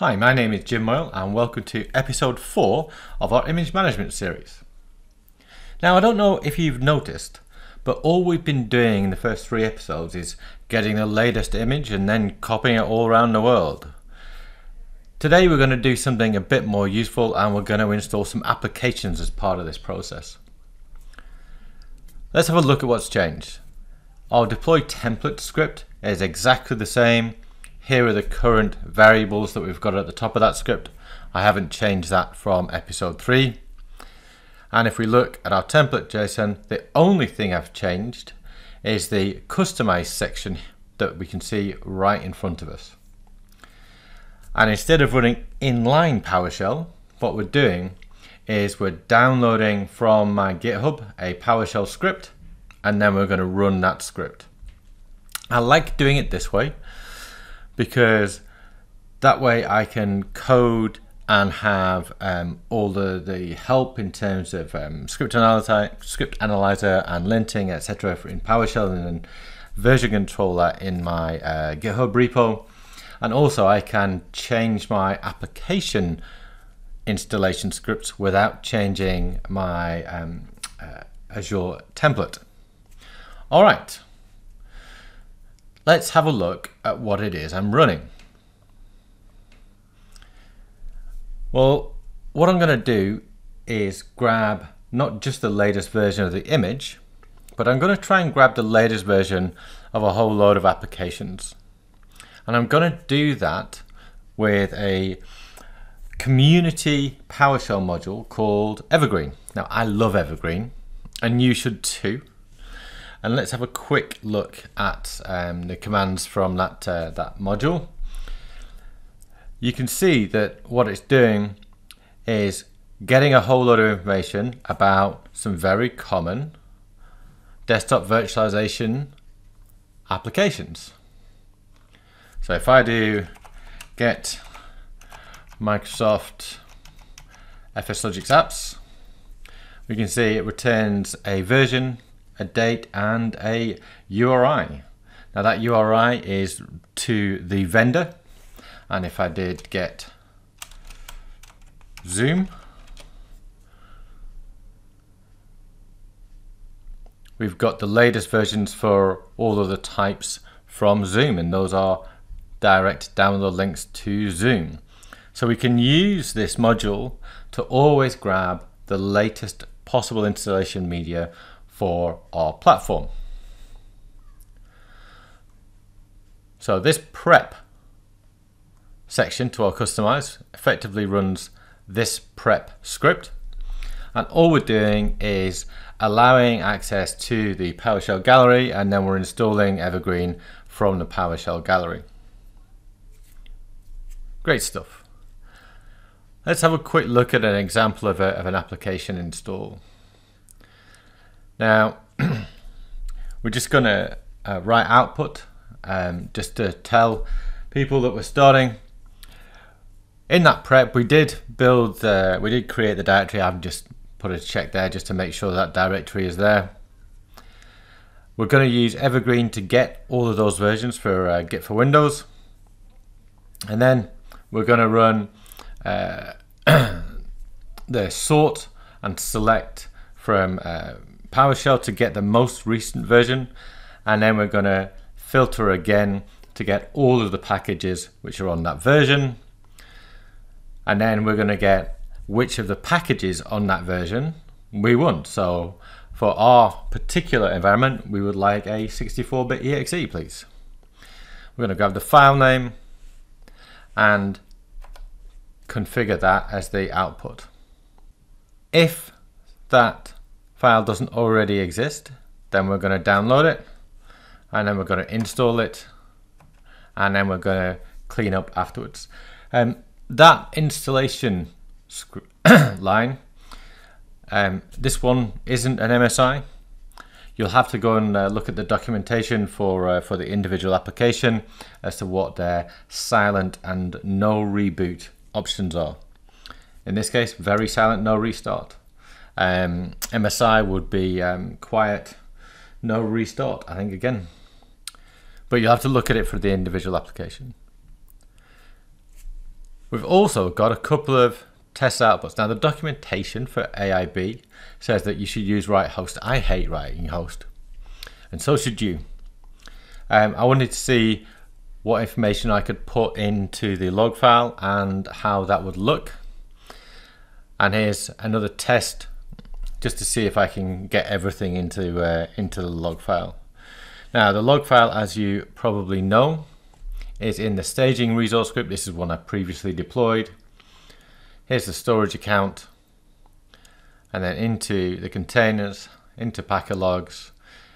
Hi, my name is Jim Moyle and welcome to episode 4 of our image management series. Now I don't know if you've noticed, but all we've been doing in the first 3 episodes is getting the latest image and then copying it all around the world. Today we're going to do something a bit more useful and we're going to install some applications as part of this process. Let's have a look at what's changed. Our deploy template script is exactly the same. Here are the current variables that we've got at the top of that script. I haven't changed that from episode 3. And if we look at our template JSON, the only thing I've changed is the customize section that we can see right in front of us. And instead of running inline PowerShell, what we're doing is we're downloading from my GitHub a PowerShell script, and then we're going to run that script. I like doing it this way, because that way I can code and have all the help in terms of script analyzer and linting, etc. in PowerShell, and then version control that in my GitHub repo. And also I can change my application installation scripts without changing my Azure template. All right. Let's have a look at what it is I'm running. Well, what I'm going to do is grab not just the latest version of the image, but I'm going to try and grab the latest version of a whole load of applications. And I'm going to do that with a community PowerShell module called Evergreen. Now, I love Evergreen, and you should too. And let's have a quick look at the commands from that, that module. You can see that what it's doing is getting a whole lot of information about some very common desktop virtualization applications. So if I do get Microsoft FSLogix apps, we can see it returns a version, a date, and a URI. Now that URI is to the vendor, and if I did get Zoom, we've got the latest versions for all of the types from Zoom, and those are direct download links to Zoom. So we can use this module to always grab the latest possible installation media for our platform. So this prep section to our customize effectively runs this prep script, and all we're doing is allowing access to the PowerShell gallery, and then we're installing Evergreen from the PowerShell gallery. Great stuff. Let's have a quick look at an example of, an application install. Now, we're just going to write output just to tell people that we're starting. In that prep, we did build, we did create the directory. I've just put a check there just to make sure that directory is there. We're going to use Evergreen to get all of those versions for Git for Windows. And then we're going to run the sort and select from PowerShell to get the most recent version, and then we're going to filter again to get all of the packages which are on that version, and then we're going to get which of the packages on that version we want. So for our particular environment, we would like a 64-bit exe, please. We're going to grab the file name and configure that as the output. If that file doesn't already exist, then we're going to download it, and then we're going to install it, and then we're going to clean up afterwards. That installation line, this one isn't an MSI. You'll have to go and look at the documentation for the individual application as to what their silent and no reboot options are. In this case, very silent, no restart. MSI would be quiet, no restart, I think, again. But you'll have to look at it for the individual application. We've also got a couple of test outputs. Now the documentation for AIB says that you should use write host. I hate writing host, and so should you. I wanted to see what information I could put into the log file and how that would look. And here's another test just to see if I can get everything into the log file. Now the log file, as you probably know, is in the staging resource script. This is one I previously deployed. Here's the storage account, and then into the containers, into Packer logs,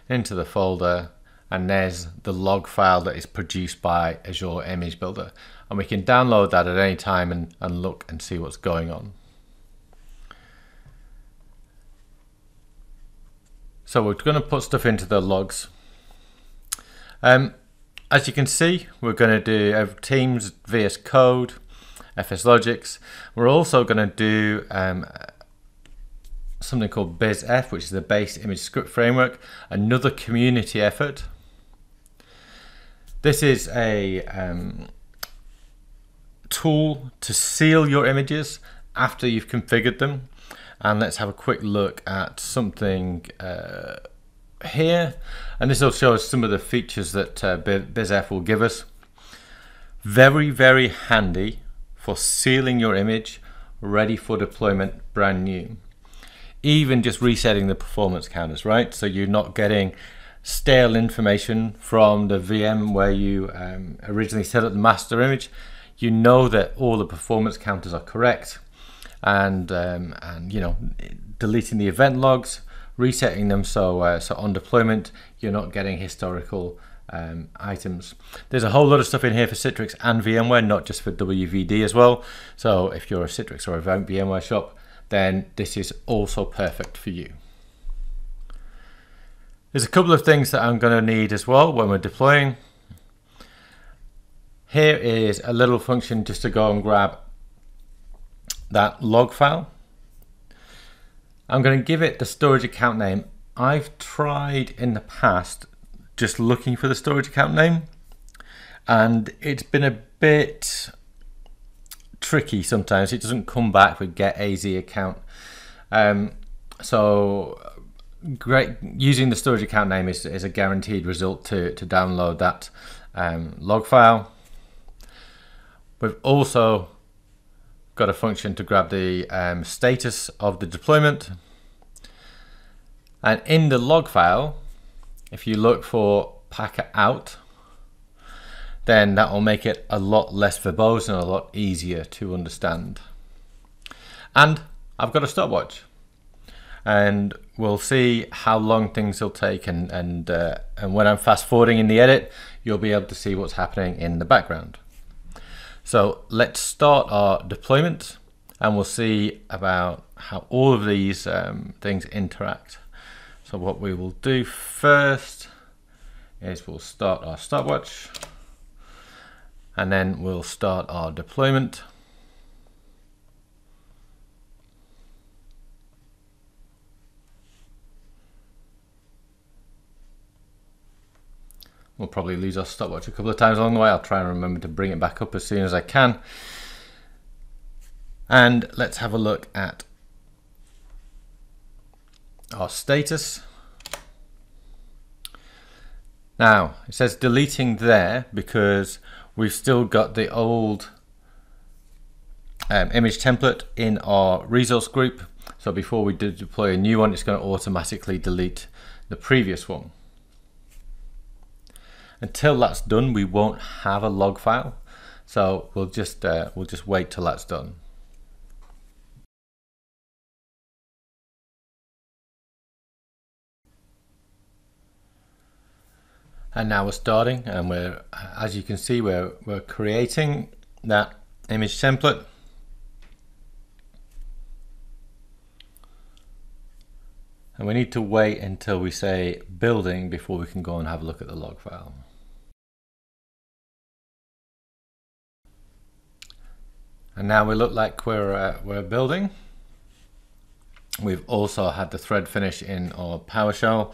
into the folder, and there's the log file that is produced by Azure Image Builder. And we can download that at any time and look and see what's going on. So we're going to put stuff into the logs. As you can see, we're going to do Teams, VS Code, FSLogix. We're also going to do something called BizF, which is the base image script framework, another community effort. This is a tool to seal your images after you've configured them. And let's have a quick look at something here. And this will show us some of the features that BizF will give us. Very, very handy for sealing your image, ready for deployment, brand new. Even just resetting the performance counters, right? So you're not getting stale information from the VM where you originally set up the master image. You know that all the performance counters are correct, and you know, deleting the event logs, resetting them so on deployment you're not getting historical items. There's a whole lot of stuff in here for Citrix and VMware, not just for WVD as well. So if you're a Citrix or a VMware shop, then this is also perfect for you. There's a couple of things that I'm going to need as well when we're deploying. Here is a little function just to go and grab that log file. I'm going to give it the storage account name. I've tried in the past just looking for the storage account name, and it's been a bit tricky sometimes. It doesn't come back with get AZ account. So great, using the storage account name is a guaranteed result to download that log file. We've also got a function to grab the status of the deployment. And in the log file, if you look for Packer out, then that will make it a lot less verbose and a lot easier to understand. And I've got a stopwatch, and we'll see how long things will take, and when I'm fast forwarding in the edit, you'll be able to see what's happening in the background. So let's start our deployment, and we'll see about how all of these things interact. So what we will do first is we'll start our stopwatch, and then we'll start our deployment. We'll probably lose our stopwatch a couple of times along the way. I'll try and remember to bring it back up as soon as I can. And let's have a look at our status. Now it says deleting there because we've still got the old image template in our resource group. So before we deploy a new one, it's going to automatically delete the previous one. Until that's done, we won't have a log file. So we'll just wait till that's done. And now we're starting, and we're, as you can see, we're creating that image template. And we need to wait until we say building before we can go and have a look at the log file. And now we look like we're building. We've also had the thread finish in our PowerShell,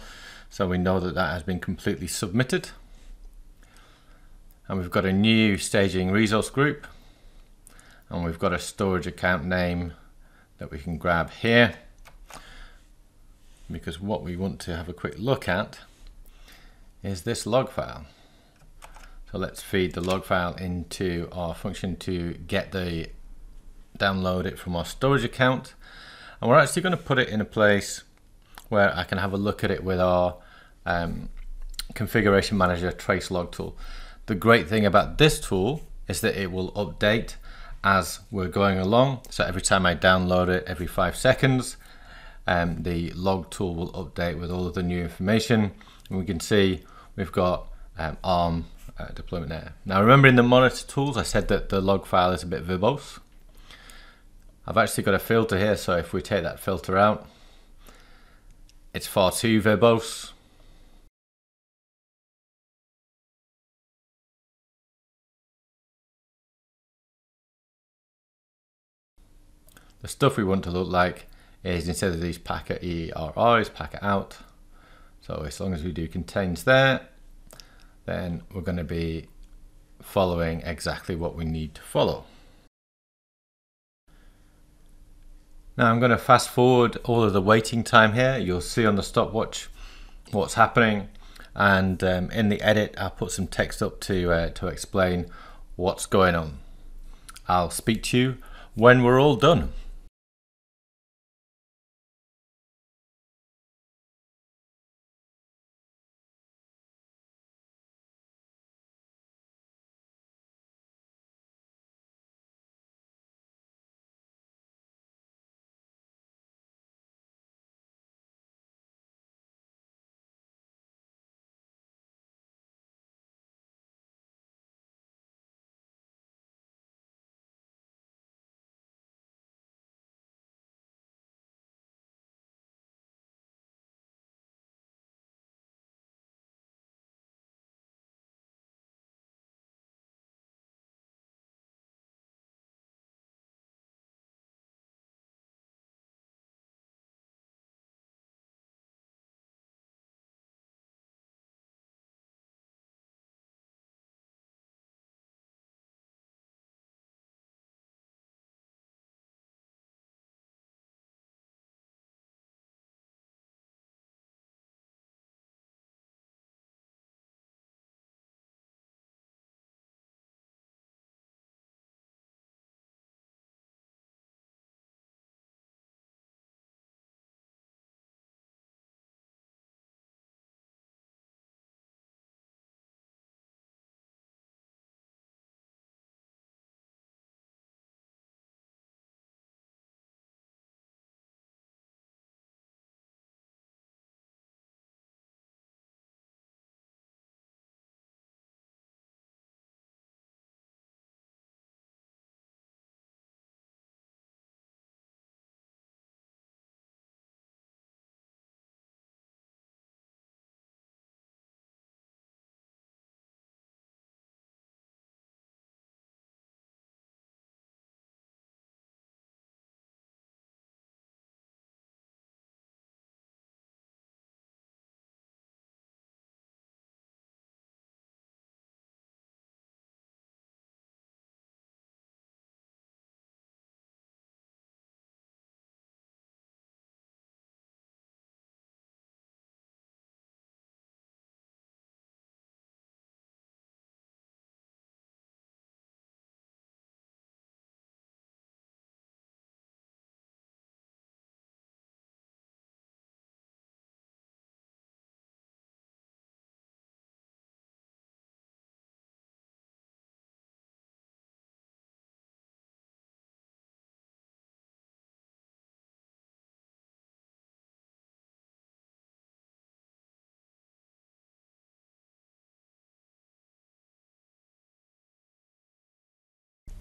so we know that that has been completely submitted. And we've got a new staging resource group. and we've got a storage account name that we can grab here, because what we want to have a quick look at is this log file. So let's feed the log file into our function to get the download it from our storage account, and we're actually going to put it in a place where I can have a look at it with our configuration manager trace log tool. The great thing about this tool is that it will update as we're going along, so every time I download it, every 5 seconds, the log tool will update with all of the new information, and we can see we've got ARM deployment there. Now remember, in the monitor tools I said that the log file is a bit verbose. I've actually got a filter here, so if we take that filter out, it's far too verbose. The stuff we want to look like is, instead of these Packer ERRs, Packer out. So as long as we do contains there, then we're going to be following exactly what we need to follow. Now I'm going to fast forward all of the waiting time here. You'll see on the stopwatch what's happening, and in the edit I'll put some text up to explain what's going on. I'll speak to you when we're all done.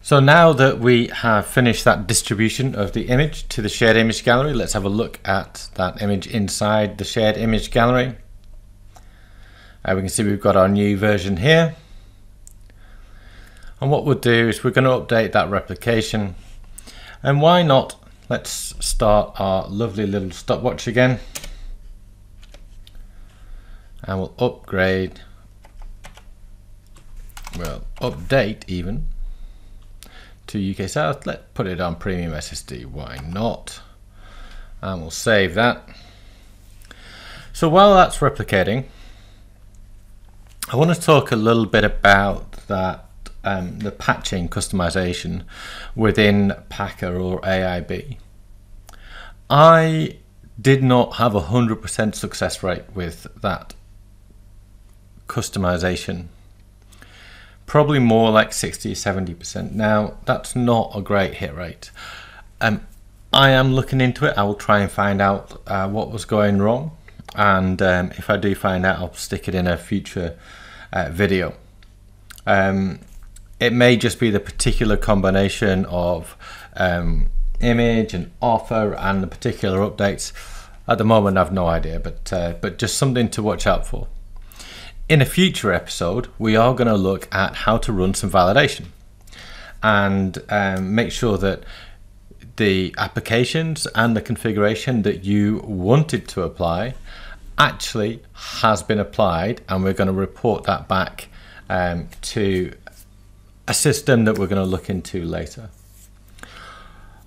So now that we have finished that distribution of the image to the shared image gallery, let's have a look at that image inside the shared image gallery. We can see we've got our new version here. And what we'll do is we're going to update that replication. And why not? Let's start our lovely little stopwatch again. And we'll upgrade, well, update even, to UK South. Let's put it on premium SSD, why not? And we'll save that. So while that's replicating, I want to talk a little bit about that, the patching customization within Packer or AIB. I did not have a 100% success rate with that customization. Probably more like 60–70%. Now, that's not a great hit rate. I am looking into it. I will try and find out what was going wrong. And if I do find out, I'll stick it in a future video. It may just be the particular combination of image and offer and the particular updates. At the moment, I've no idea, but just something to watch out for. In a future episode, we are going to look at how to run some validation and make sure that the applications and the configuration that you wanted to apply actually has been applied, and we're going to report that back to a system that we're going to look into later.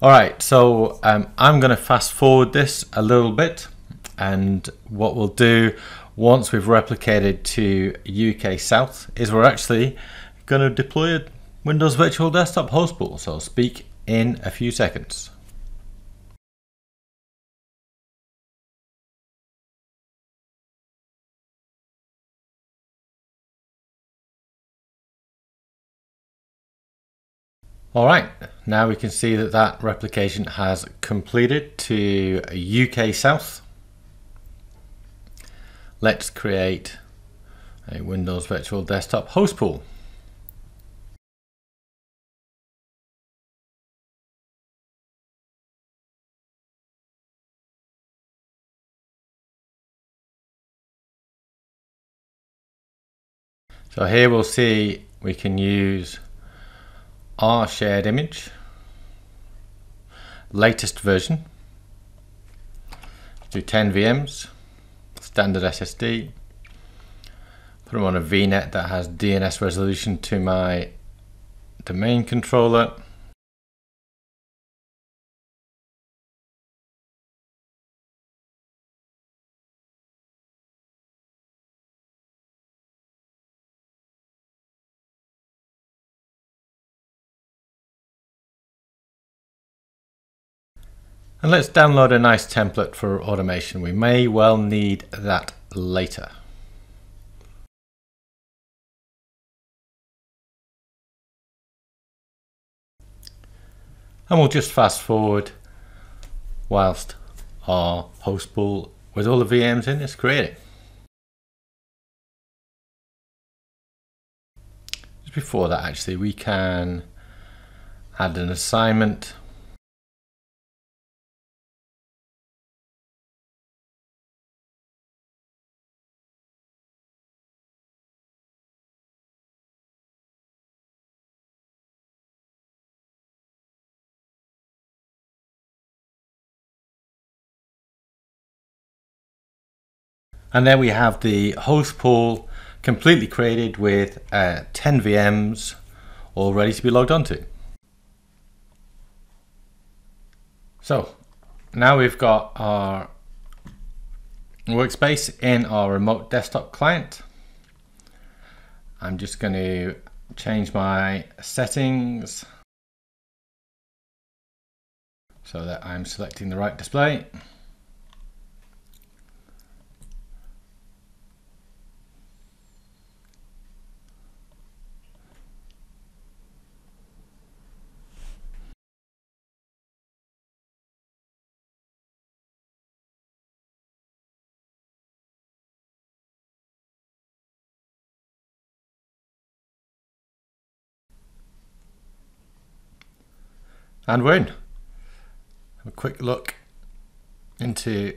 All right, so I'm going to fast forward this a little bit, and what we'll do once we've replicated to UK South is we're actually going to deploy a Windows Virtual Desktop host pool. So I'll speak in a few seconds. All right, now we can see that that replication has completed to UK South. Let's create a Windows Virtual Desktop host pool. So here we'll see we can use our shared image, latest version, do 10 VMs. Standard SSD, put them on a VNet that has DNS resolution to my domain controller. And let's download a nice template for automation. We may well need that later. And we'll just fast forward whilst our host pool with all the VMs in is created. Just before that, actually, we can add an assignment. And there we have the host pool completely created with 10 VMs all ready to be logged onto. So now we've got our workspace in our remote desktop client. I'm just going to change my settings so that I'm selecting the right display. And we're in. Have a quick look into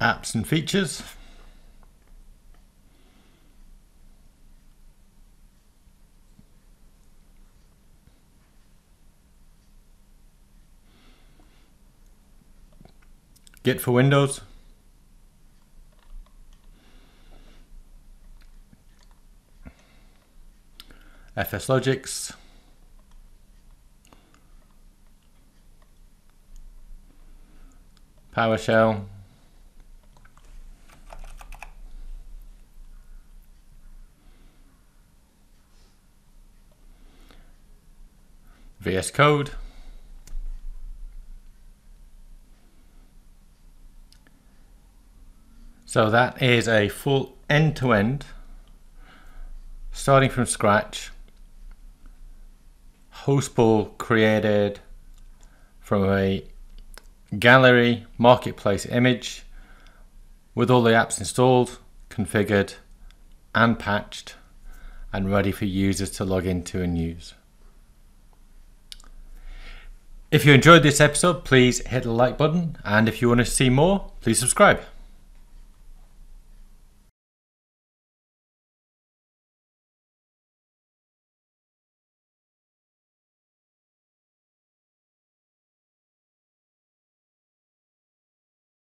apps and features. Git for Windows. FSLogix. PowerShell. VS Code. So that is a full end-to-end, starting from scratch, host pool created from a gallery marketplace image with all the apps installed, configured and patched and ready for users to log into and use. If you enjoyed this episode, please hit the like button, and if you want to see more, please subscribe.